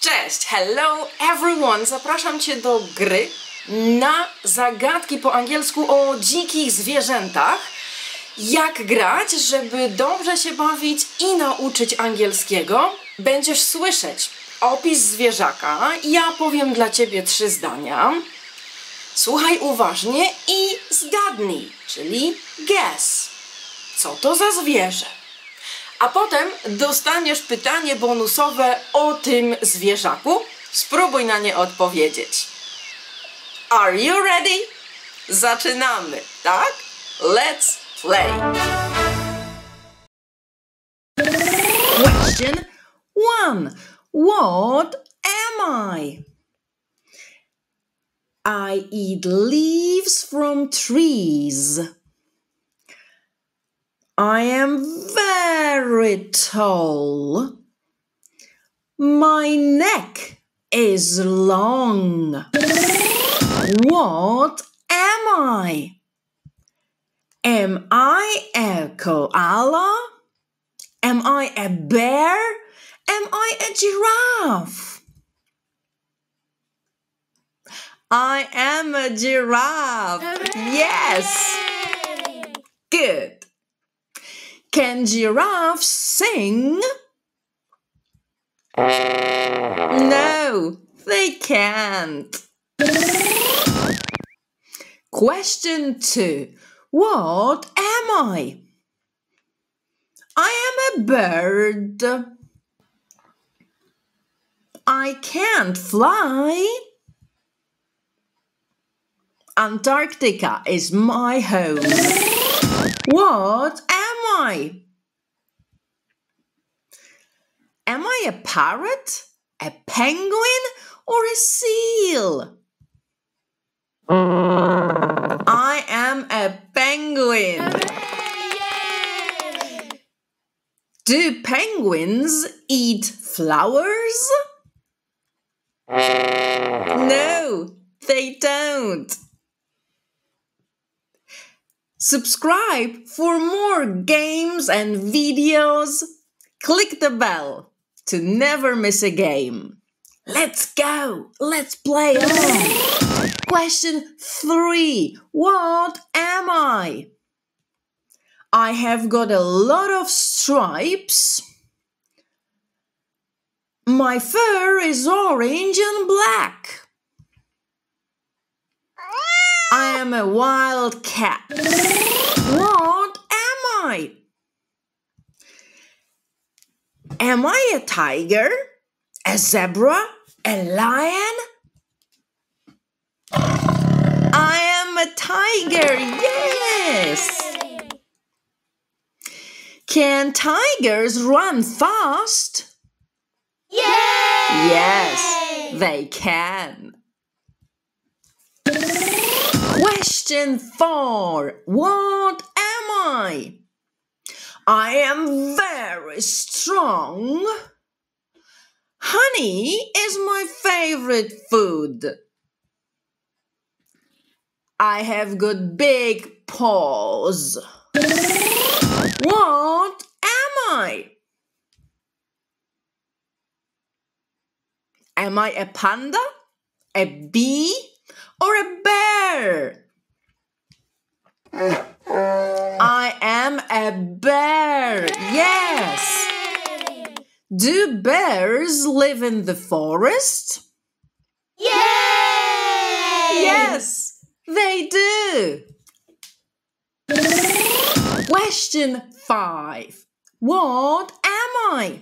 Cześć! Hello everyone! Zapraszam Cię do gry na zagadki po angielsku o dzikich zwierzętach. Jak grać, żeby dobrze się bawić i nauczyć angielskiego? Będziesz słyszeć opis zwierzaka, ja powiem dla Ciebie 3 zdania. Słuchaj uważnie i zgadnij, czyli guess. Co to za zwierzę? A potem dostaniesz pytanie bonusowe o tym zwierzaku. Spróbuj na nie odpowiedzieć. Are you ready? Zaczynamy, tak? Let's play! Question 1. What am I? I eat leaves from trees. I am very tall. My neck is long. What am I? Am I a koala? Am I a bear? Am I a giraffe? I am a giraffe. Hooray! Yes! Yay! Good. Can giraffes sing? No, they can't. Question 2. What am I? I am a bird. I can't fly. Antarctica is my home. What am I? Am I a parrot, a penguin, or a seal? I am a penguin. Hooray! Yay! Do penguins eat flowers? No, they don't. Subscribe for more games and videos. Click the bell to never miss a game. Let's go! Let's play on! Question 3. What am I? I have got a lot of stripes. My fur is orange and black. I am a wild cat. What am I? Am I a tiger, a zebra, a lion? I am a tiger, yes! Can tigers run fast? Yay! Yes, they can. Question 4. What am I? I am very strong. Honey is my favorite food. I have got big paws. What am I? Am I a panda, a bee, or a bear? I am a bear, yes! Do bears live in the forest? Yay! Yes, they do! Question 5. What am I?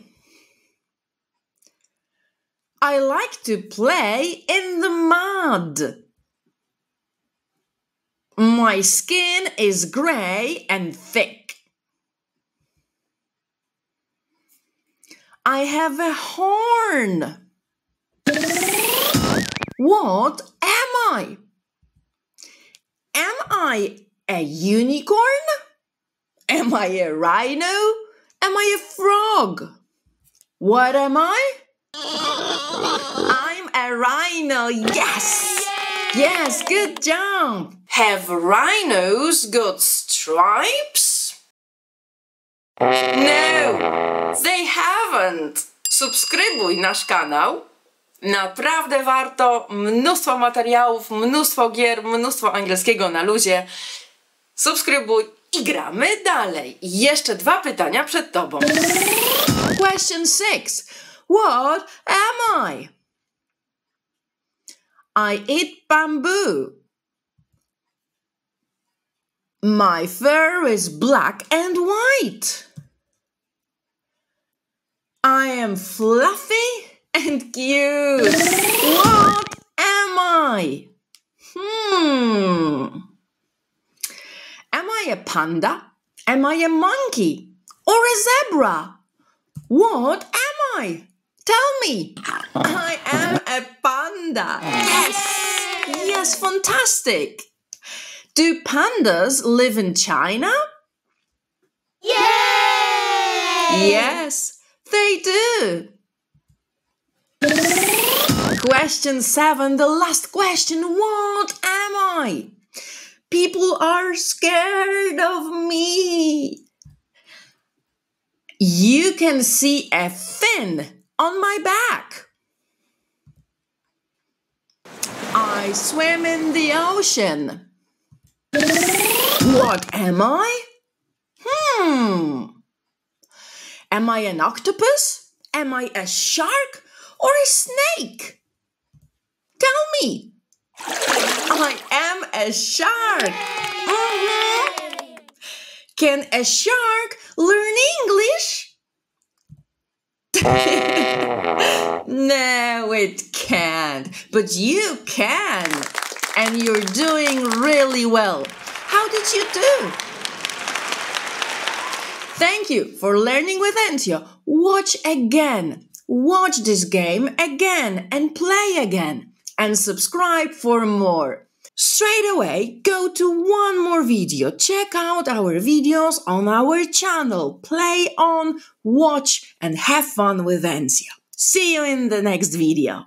I like to play in the mud. My skin is grey and thick. I have a horn. What am I? Am I a unicorn? Am I a rhino? Am I a frog? What am I? I'm a rhino, yes! Yes, good job! Have rhinos got stripes? No, they haven't! Subskrybuj nasz kanał Naprawdę warto, mnóstwo materiałów, mnóstwo gier, mnóstwo angielskiego na luzie. Subskrybuj i gramy dalej. I jeszcze dwa pytania przed tobą. Question 6. What am I? I eat bamboo. My fur is black and white. I am fluffy and cute. What am I? Am I a panda? Am I a monkey? Or a zebra? What am I? Tell me. I am a panda. Yes. Yes, fantastic. Do pandas live in China? Yay! Yes, they do. Question 7, the last question. What am I? People are scared of me. You can see a fin on my back. I swim in the ocean. What am I? Am I an octopus? Am I a shark or a snake? Tell me. I am a shark. Can a shark learn English? No, it can't. But you can. And you're doing really well. How did you do? Thank you for learning with ENCJO. Watch again. Watch this game again and play again. And subscribe for more. Straight away, go to one more video. Check out our videos on our channel. Play on, watch, and have fun with ENCJO. See you in the next video.